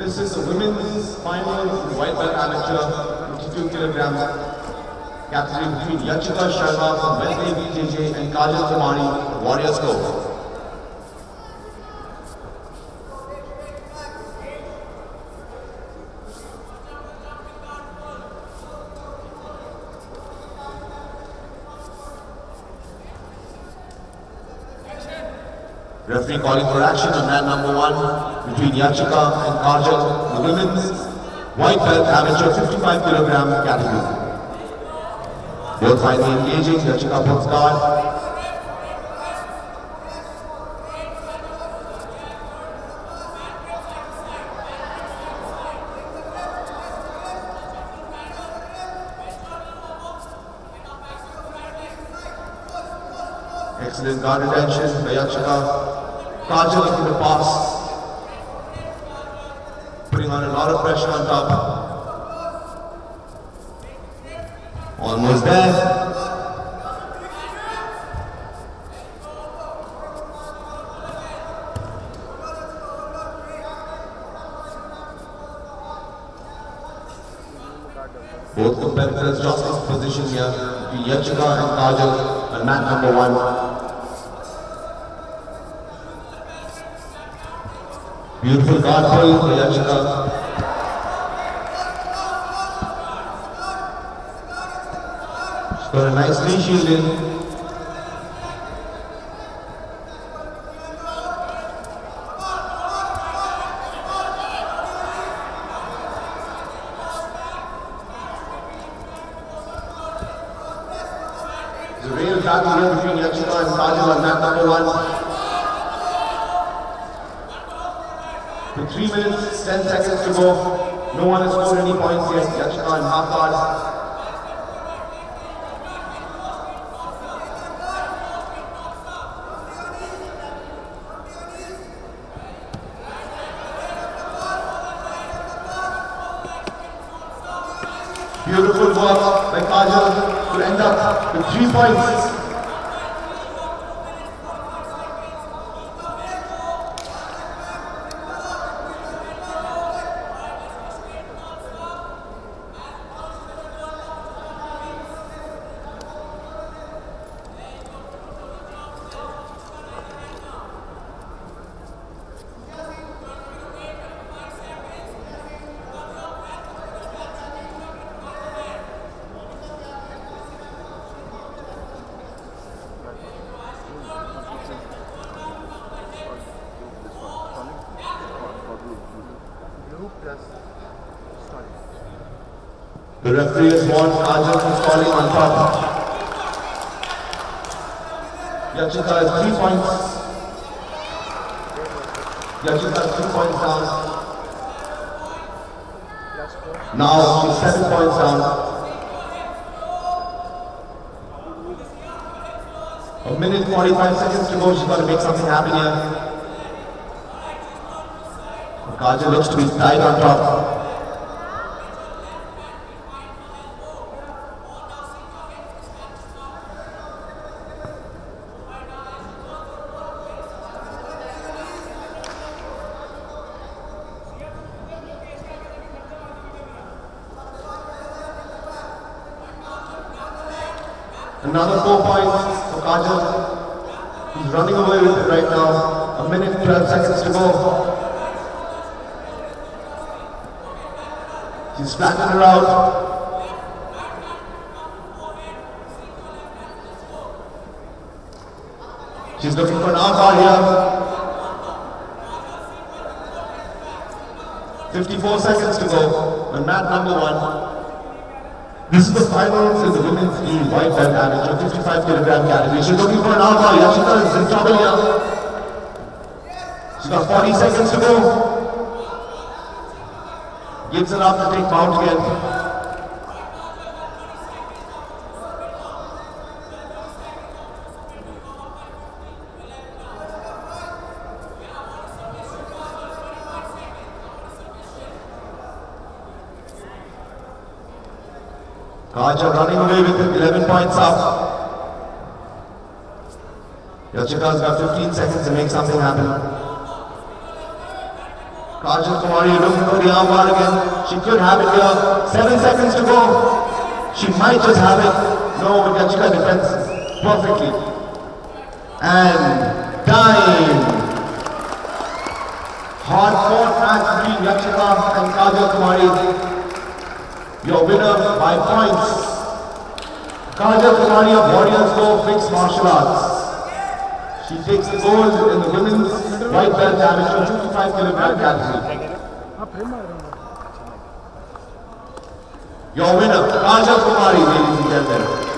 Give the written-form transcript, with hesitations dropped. This is a women's final in white belt amateur, 52 kilograms. Catherine between Yachika Sharma from Bentley BJJ and Kajal Kumari, Warriors Gold. Referee calling for action on round number 1 between Yachika and Kajal, the women's white belt amateur 55 kilogram category. Both finally engaging. Yachika puts guard. Excellent guard attention by Yachika. Kajal in the pass, putting on a lot of pressure on top. Almost there. Both competitors just lost position here. Yachika and Kajal are match number 1. Beautiful guard pull by Yachika. She's got a nice knee shield in. There's a real battle here between Yachika and Kajal on mat number 1. With 3 minutes, 10 seconds to go, no one has scored any points yet. Yachika in half guard. Beautiful work by Kajal to end up with 3 points. The referee has warned Kajal from falling on top. Yachika has 3 points. Yachika has 2 points down. Now she's 7 points down. A minute 45 seconds to go. She's got to make something happen here. Kajal looks to be tied on top. Another 4 points for Kajal. He's running away with it right now. A minute 12 seconds to go. He's flattened her out. She's looking for an armbar here. 54 seconds to go. And mat number 1. This is the finals in the women's white belt amateur 55 kilogram category. She's looking for an alpha. Yachika is in trouble here. She's got 40 seconds to go. Gives it up to take mount again. Kajal running away with it, 11 points up. Yachika's got 15 seconds to make something happen. Kajal Kumari looking for the arm bar again. She could have it here. 7 seconds to go. She might just have it. No, but Yachika defends perfectly. And time. Hard fought match between Yachika and Kajal Kumari. Your winner by points. Kajal Kumari of India's Gold Fix martial arts. She takes the gold in the women's white belt division 2 to 5 kilogram category. Your winner, Kajal Kumari, ladies and gentlemen.